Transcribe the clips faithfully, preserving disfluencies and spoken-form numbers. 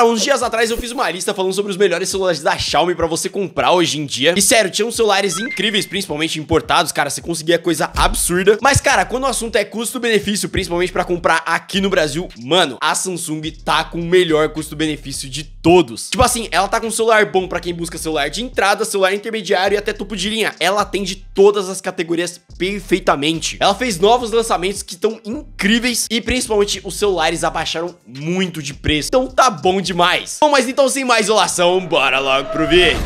Cara, uns dias atrás eu fiz uma lista falando sobre os melhores celulares da Xiaomi pra você comprar hoje em dia. E sério, tinham celulares incríveis, principalmente importados, cara, você conseguia coisa absurda. Mas, cara, quando o assunto é custo-benefício, principalmente pra comprar aqui no Brasil, mano, a Samsung tá com o melhor custo-benefício de todos. Tipo assim, ela tá com um celular bom pra quem busca celular de entrada, celular intermediário e até topo de linha. Ela atende todas as categorias perfeitamente. Ela fez novos lançamentos que estão incríveis e principalmente os celulares abaixaram muito de preço. Então tá bom demais. Bom, mas então sem mais enrolação, bora logo pro vídeo.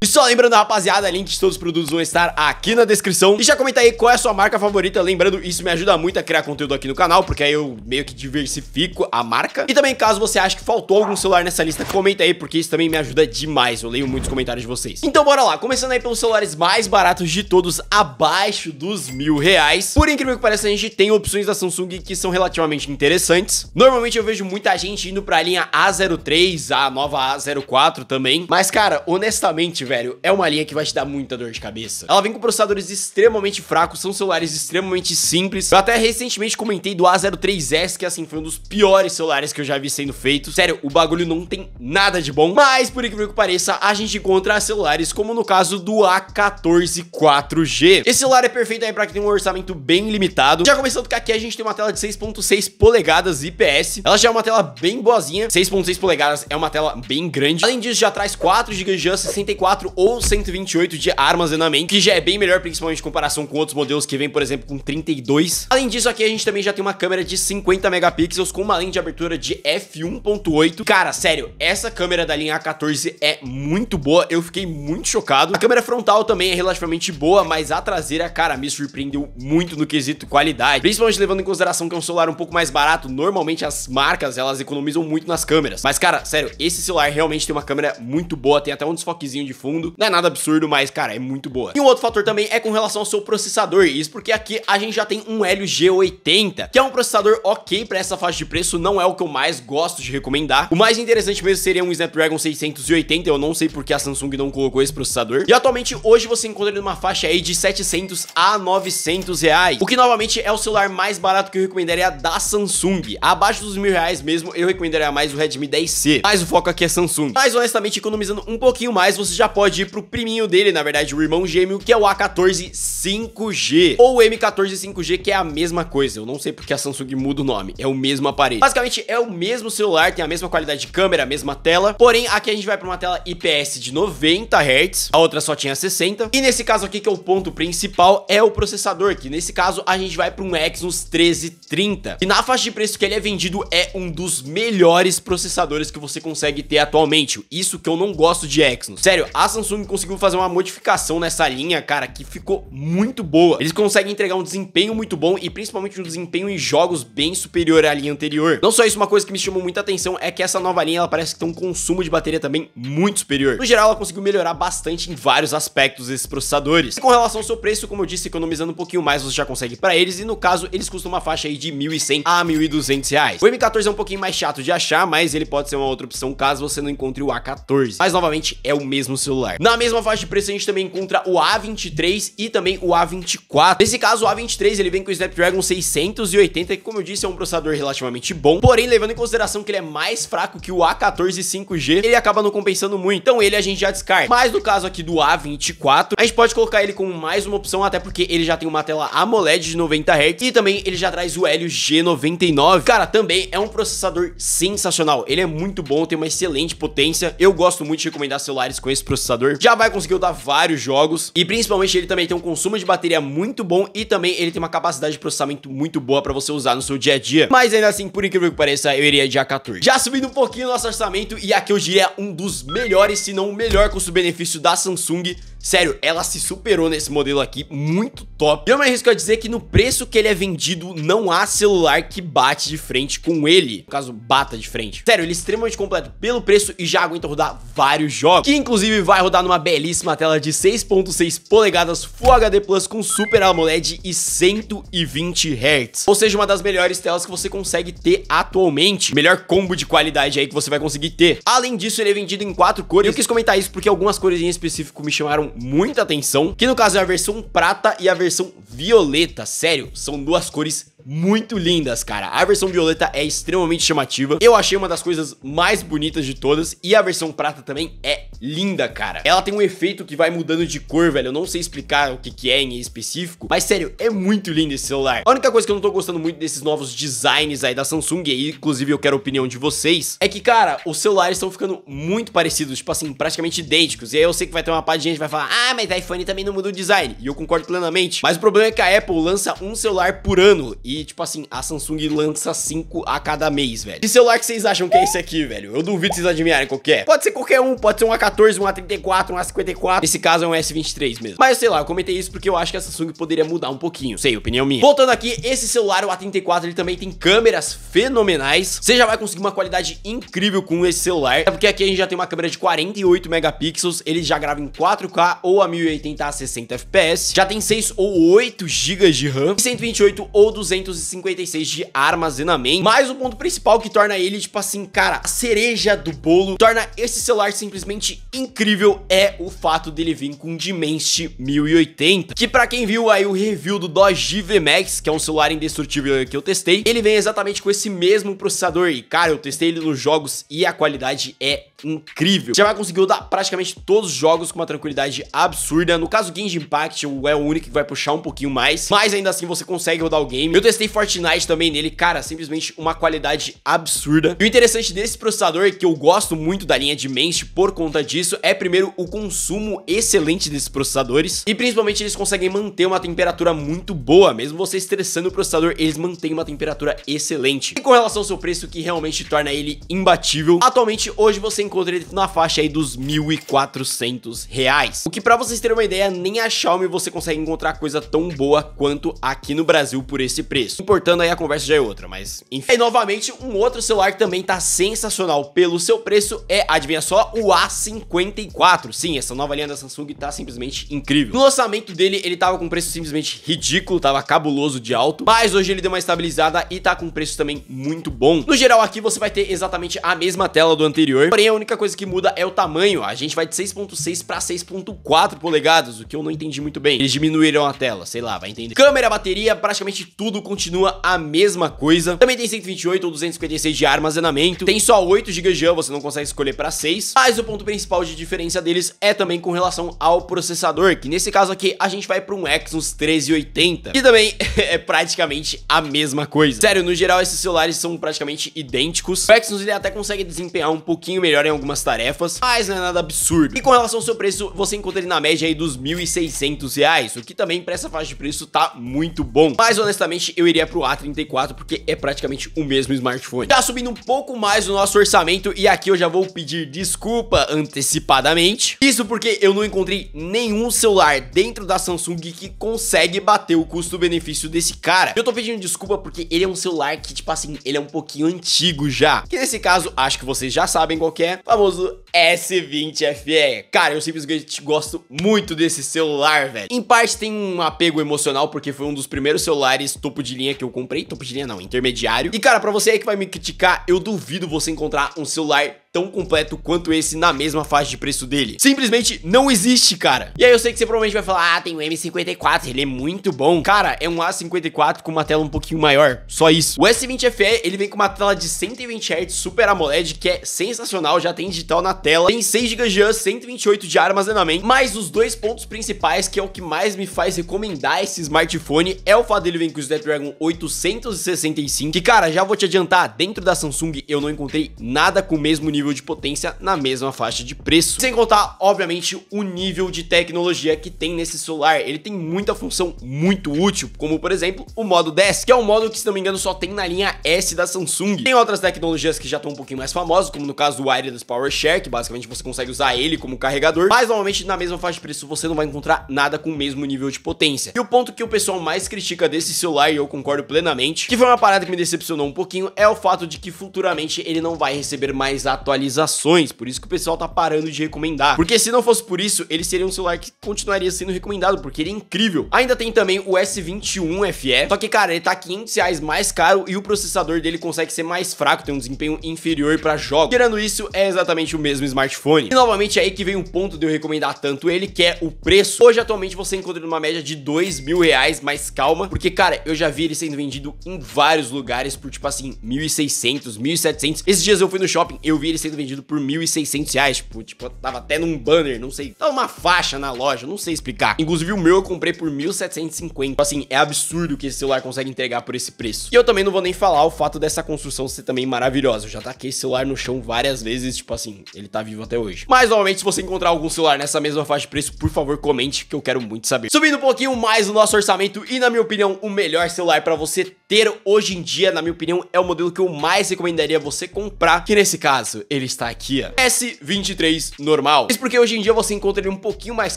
E só lembrando, rapaziada, link de todos os produtos vão estar aqui na descrição. E já comenta aí qual é a sua marca favorita. Lembrando, isso me ajuda muito a criar conteúdo aqui no canal, porque aí eu meio que diversifico a marca. E também, caso você ache que faltou algum celular nessa lista, comenta aí, porque isso também me ajuda demais. Eu leio muitos comentários de vocês. Então, bora lá. Começando aí pelos celulares mais baratos de todos, abaixo dos mil reais. Por incrível que pareça, a gente tem opções da Samsung que são relativamente interessantes. Normalmente, eu vejo muita gente indo pra linha A zero três, a nova A zero quatro também. Mas, cara, honestamente, velho, Velho, é uma linha que vai te dar muita dor de cabeça. Ela vem com processadores extremamente fracos, são celulares extremamente simples. Eu até recentemente comentei do A zero três S, que assim, foi um dos piores celulares que eu já vi sendo feito. Sério, o bagulho não tem nada de bom. Mas, por incrível que pareça, a gente encontra celulares como no caso do A quatorze quatro G. Esse celular é perfeito aí pra quem tem um orçamento bem limitado. Já começando que aqui a gente tem uma tela de seis ponto seis polegadas I P S. Ela já é uma tela bem boazinha. seis ponto seis polegadas é uma tela bem grande. Além disso, já traz quatro gigas de RAM, sessenta e quatro ou cento e vinte e oito de armazenamento, que já é bem melhor, principalmente em comparação com outros modelos que vem, por exemplo, com trinta e dois. Além disso, aqui a gente também já tem uma câmera de cinquenta megapixels com uma lente de abertura de f um ponto oito. Cara, sério, essa câmera da linha A quatorze é muito boa, eu fiquei muito chocado. A câmera frontal também é relativamente boa, mas a traseira, cara, me surpreendeu muito no quesito qualidade, principalmente levando em consideração que é um celular um pouco mais barato. Normalmente as marcas, elas economizam muito nas câmeras, mas, cara, sério, esse celular realmente tem uma câmera muito boa, tem até um desfoquezinho de fundo. Não é nada absurdo, mas, cara, é muito boa. E um outro fator também é com relação ao seu processador. Isso porque aqui a gente já tem um Helio G oitenta, que é um processador ok pra essa faixa de preço, não é o que eu mais gosto de recomendar. O mais interessante mesmo seria um Snapdragon seiscentos e oitenta, eu não sei porque a Samsung não colocou esse processador. E atualmente, hoje você encontra ele numa faixa aí de setecentos a novecentos reais, o que novamente é o celular mais barato que eu recomendaria da Samsung. Abaixo dos mil reais mesmo, eu recomendaria mais o Redmi dez C, mas o foco aqui é Samsung. Mas, honestamente, economizando um pouquinho mais, você já pode Pode ir pro priminho dele, na verdade, o irmão gêmeo, que é o A quatorze cinco G ou o M quatorze cinco G, que é a mesma coisa. Eu não sei porque a Samsung muda o nome, é o mesmo aparelho. Basicamente, é o mesmo celular, tem a mesma qualidade de câmera, a mesma tela. Porém, aqui a gente vai pra uma tela I P S de noventa hertz, a outra só tinha sessenta. E nesse caso aqui, que é o ponto principal, é o processador, que nesse caso a gente vai pra um Exynos treze trinta. E na faixa de preço que ele é vendido, é um dos melhores processadores que você consegue ter atualmente. Isso que eu não gosto de Exynos. Sério, a Samsung conseguiu fazer uma modificação nessa linha, cara, que ficou muito boa. Eles conseguem entregar um desempenho muito bom e principalmente um desempenho em jogos bem superior à linha anterior. Não só isso, uma coisa que me chamou muita atenção é que essa nova linha, ela parece que tem um consumo de bateria também muito superior. No geral, ela conseguiu melhorar bastante em vários aspectos esses processadores. E com relação ao seu preço, como eu disse, economizando um pouquinho mais, você já consegue pra eles e, no caso, eles custam uma faixa aí de mil e cem a mil e duzentos reais. O M quatorze é um pouquinho mais chato de achar, mas ele pode ser uma outra opção caso você não encontre o A quatorze. Mas, novamente, é o mesmo celular. Na mesma faixa de preço, a gente também encontra o A vinte e três e também o A vinte e quatro. Nesse caso, o A vinte e três, ele vem com o Snapdragon seiscentos e oitenta, que, como eu disse, é um processador relativamente bom. Porém, levando em consideração que ele é mais fraco que o A quatorze cinco G, ele acaba não compensando muito. Então, ele a gente já descarta. Mas, no caso aqui do A vinte e quatro, a gente pode colocar ele como mais uma opção, até porque ele já tem uma tela AMOLED de noventa hertz e também ele já traz o Helio G noventa e nove. Cara, também é um processador sensacional. Ele é muito bom, tem uma excelente potência. Eu gosto muito de recomendar celulares com esse processador. Já vai conseguir rodar vários jogos e principalmente ele também tem um consumo de bateria muito bom e também ele tem uma capacidade de processamento muito boa pra você usar no seu dia a dia. Mas ainda assim, por incrível que pareça, eu iria de A quatorze. Já subindo um pouquinho nosso orçamento, e aqui eu diria um dos melhores, se não o melhor custo-benefício da Samsung. Sério, ela se superou nesse modelo aqui, muito top. E eu me arrisco a dizer que no preço que ele é vendido, não há celular que bate de frente com ele. No caso, bata de frente. Sério, ele é extremamente completo pelo preço e já aguenta rodar vários jogos, que inclusive vai rodar numa belíssima tela de seis ponto seis polegadas Full H D Plus com Super AMOLED e cento e vinte hertz. Ou seja, uma das melhores telas que você consegue ter atualmente. Melhor combo de qualidade aí que você vai conseguir ter. Além disso, ele é vendido em quatro cores. Eu quis comentar isso porque algumas cores em específico me chamaram muita atenção, que no caso é a versão prata e a versão violeta. Sério, são duas cores muito lindas, cara. A versão violeta é extremamente chamativa. Eu achei uma das coisas mais bonitas de todas. E a versão prata também é linda, cara. Ela tem um efeito que vai mudando de cor, velho. Eu não sei explicar o que que é em específico, mas sério, é muito lindo esse celular. A única coisa que eu não tô gostando muito desses novos designs aí da Samsung, e inclusive eu quero a opinião de vocês, é que, cara, os celulares estão ficando muito parecidos, tipo assim, praticamente idênticos. E aí eu sei que vai ter uma parte de gente que vai falar, ah, mas a iPhone também não muda o design. E eu concordo plenamente. Mas o problema é que a Apple lança um celular por ano. E, tipo assim, a Samsung lança cinco a cada mês, velho. Que celular que vocês acham que é esse aqui, velho? Eu duvido vocês adivinharem qual que é. Pode ser qualquer um, pode ser um A quatorze, um A trinta e quatro, um A cinquenta e quatro. Nesse caso é um S vinte e três mesmo. Mas, sei lá, eu comentei isso porque eu acho que a Samsung poderia mudar um pouquinho. Sei, opinião minha. Voltando aqui, esse celular, o A trinta e quatro, ele também tem câmeras fenomenais. Você já vai conseguir uma qualidade incrível com esse celular. É porque aqui a gente já tem uma câmera de quarenta e oito megapixels. Ele já grava em quatro K ou a mil e oitenta a sessenta F P S. Já tem seis ou oito gigas de RAM. E cento e vinte e oito ou duzentos e cinquenta e seis de armazenamento. Mas o ponto principal que torna ele, tipo assim, cara, a cereja do bolo, torna esse celular simplesmente incrível, é o fato dele vir com Dimensity mil e oitenta, que pra quem viu aí o review do Doge V MAX, que é um celular indestrutível que eu testei, ele vem exatamente com esse mesmo processador. E, cara, eu testei ele nos jogos e a qualidade é incrível. Já vai conseguir rodar praticamente todos os jogos com uma tranquilidade absurda. No caso, Genshin Impact é o único que vai puxar um pouquinho mais, mas ainda assim você consegue rodar o game. Eu testei Fortnite também nele, cara, simplesmente uma qualidade absurda. E o interessante desse processador, que eu gosto muito da linha Dimensity por conta disso, é primeiro o consumo excelente desses processadores, e principalmente eles conseguem manter uma temperatura muito boa. Mesmo você estressando o processador, eles mantêm uma temperatura excelente. E com relação ao seu preço, que realmente torna ele imbatível, atualmente hoje você encontra ele na faixa aí dos mil e quatrocentos reais, o que, pra vocês terem uma ideia, nem a Xiaomi você consegue encontrar coisa tão boa quanto aqui no Brasil por esse preço. Importando aí, a conversa já é outra, mas enfim. E novamente, um outro celular que também tá sensacional pelo seu preço é, adivinha só, o A cinquenta e quatro. Sim, essa nova linha da Samsung tá simplesmente incrível. No lançamento dele, ele tava com um preço simplesmente ridículo, tava cabuloso de alto, mas hoje ele deu uma estabilizada e tá com um preço também muito bom. No geral, aqui você vai ter exatamente a mesma tela do anterior, porém a única coisa que muda é o tamanho. A gente vai de seis ponto seis para seis ponto quatro polegadas, o que eu não entendi muito bem. Eles diminuíram a tela, sei lá, vai entender. Câmera, bateria, praticamente tudo continua a mesma coisa. Também tem cento e vinte e oito ou duzentos e cinquenta e seis de armazenamento. Tem só oito gigas de RAM, você não consegue escolher para seis. Mas o ponto principal de diferença deles é também com relação ao processador, que nesse caso aqui a gente vai para um Exynos treze oitenta, que também é praticamente a mesma coisa. Sério, no geral esses celulares são praticamente idênticos. O Exynos ele até consegue desempenhar um pouquinho melhor em algumas tarefas, mas não é nada absurdo. E com relação ao seu preço, você encontra ele na média aí dos mil e seiscentos reais, o que também para essa faixa de preço tá muito bom. Mas honestamente eu iria pro A trinta e quatro, porque é praticamente o mesmo smartphone. Tá subindo um pouco mais o nosso orçamento, e aqui eu já vou pedir desculpa antecipadamente. Isso porque eu não encontrei nenhum celular dentro da Samsung que consegue bater o custo-benefício desse cara. Eu tô pedindo desculpa porque ele é um celular que, tipo assim, ele é um pouquinho antigo já, que nesse caso acho que vocês já sabem qual que é, o famoso S vinte F E. Cara, eu simplesmente gosto muito desse celular, velho. Em parte tem um apego emocional, porque foi um dos primeiros celulares topo de linha que eu comprei. Topo de linha não, intermediário. E cara, pra você aí que vai me criticar, eu duvido você encontrar um celular tão completo quanto esse na mesma faixa de preço dele. Simplesmente não existe, cara. E aí eu sei que você provavelmente vai falar, ah, tem o M cinquenta e quatro, ele é muito bom. Cara, é um A cinquenta e quatro com uma tela um pouquinho maior, só isso. O S vinte F E, ele vem com uma tela de cento e vinte hertz Super AMOLED, que é sensacional, já tem digital na tela. Tem seis gigas de RAM, cento e vinte e oito de armazenamento. Mas os dois pontos principais, que é o que mais me faz recomendar esse smartphone, é o fato dele vem com o Snapdragon oitocentos e sessenta e cinco, que, cara, já vou te adiantar, dentro da Samsung eu não encontrei nada com o mesmo nível de potência na mesma faixa de preço. Sem contar, obviamente, o nível de tecnologia que tem nesse celular. Ele tem muita função muito útil, como por exemplo o modo dez, que é um modo que, se não me engano, só tem na linha S da Samsung. Tem outras tecnologias que já estão um pouquinho mais famosas, como no caso do Wireless Power Share, que basicamente você consegue usar ele como carregador, mas normalmente na mesma faixa de preço você não vai encontrar nada com o mesmo nível de potência. E o ponto que o pessoal mais critica desse celular, e eu concordo plenamente, que foi uma parada que me decepcionou um pouquinho, é o fato de que futuramente ele não vai receber mais atualizações atualizações, por isso que o pessoal tá parando de recomendar, porque se não fosse por isso, ele seria um celular que continuaria sendo recomendado, porque ele é incrível. Ainda tem também o S vinte e um F E, só que, cara, ele tá quinhentos reais mais caro e o processador dele consegue ser mais fraco, tem um desempenho inferior pra jogos. Tirando isso, é exatamente o mesmo smartphone. E novamente é aí que vem um ponto de eu recomendar tanto ele, que é o preço. Hoje, atualmente, você encontra numa média de dois mil reais, mas calma, porque, cara, eu já vi ele sendo vendido em vários lugares por, tipo assim, mil e seiscentos, mil e setecentos. Esses dias eu fui no shopping, eu vi ele sendo vendido por mil e seiscentos reais, tipo, tipo, tava até num banner, não sei, tava uma faixa na loja, não sei explicar. Inclusive, o meu eu comprei por mil setecentos e cinquenta. Assim, é absurdo que esse celular consegue entregar por esse preço. E eu também não vou nem falar o fato dessa construção ser também maravilhosa. Eu já taquei esse celular no chão várias vezes, tipo assim, ele tá vivo até hoje. Mas, novamente, se você encontrar algum celular nessa mesma faixa de preço, por favor, comente, que eu quero muito saber. Subindo um pouquinho mais o nosso orçamento e, na minha opinião, o melhor celular pra você ter hoje em dia, na minha opinião, é o modelo que eu mais recomendaria você comprar, que nesse caso, ele está aqui, ó, S vinte e três normal. Isso porque hoje em dia você encontra ele um pouquinho mais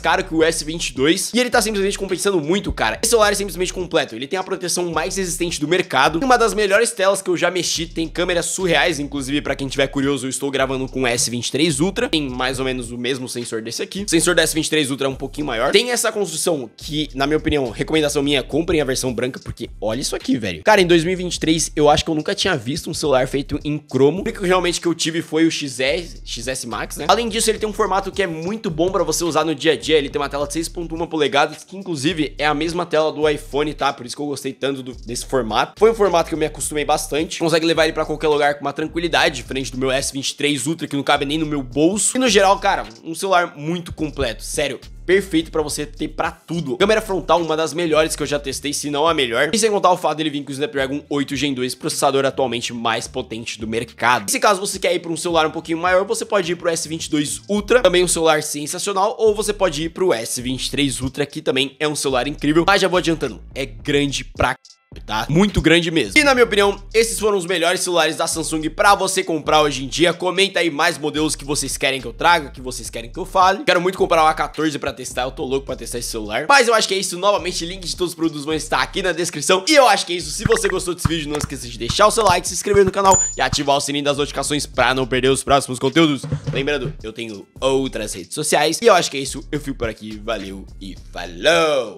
caro que o S vinte e dois e ele tá simplesmente compensando muito, cara. Esse celular é simplesmente completo, ele tem a proteção mais resistente do mercado, uma das melhores telas que eu já mexi, tem câmeras surreais, inclusive, pra quem tiver curioso, eu estou gravando com o S vinte e três Ultra, tem mais ou menos o mesmo sensor desse aqui. O sensor do S vinte e três Ultra é um pouquinho maior. Tem essa construção que, na minha opinião, recomendação minha, comprem a versão branca, porque olha isso aqui, velho. Cara, em dois mil e vinte e três, eu acho que eu nunca tinha visto um celular feito em cromo. O único realmente que eu tive foi o X S Max, né? Além disso, ele tem um formato que é muito bom pra você usar no dia a dia. Ele tem uma tela de seis ponto um polegadas, que inclusive é a mesma tela do iPhone, tá? Por isso que eu gostei tanto do, desse formato. Foi um formato que eu me acostumei bastante. Consegue levar ele pra qualquer lugar com uma tranquilidade, diferente do meu S vinte e três Ultra, que não cabe nem no meu bolso. E no geral, cara, um celular muito completo, sério. Perfeito pra você ter pra tudo. Câmera frontal, uma das melhores que eu já testei, se não a melhor. E sem contar o fato dele vir com o Snapdragon oito Gen dois, processador atualmente mais potente do mercado. E se caso você quer ir pra um celular um pouquinho maior, você pode ir pro S vinte e dois Ultra, também um celular sensacional, ou você pode ir pro S vinte e três Ultra, que também é um celular incrível. Mas já vou adiantando, é grande pra... tá? Muito grande mesmo. E na minha opinião, esses foram os melhores celulares da Samsung pra você comprar hoje em dia. Comenta aí mais modelos que vocês querem que eu traga, que vocês querem que eu fale. Quero muito comprar o A quatorze pra testar, eu tô louco pra testar esse celular. Mas eu acho que é isso, novamente, link de todos os produtos vão estar aqui na descrição. E eu acho que é isso, se você gostou desse vídeo, não esqueça de deixar o seu like, se inscrever no canal e ativar o sininho das notificações pra não perder os próximos conteúdos. Lembrando, eu tenho outras redes sociais. E eu acho que é isso, eu fico por aqui, valeu e falou!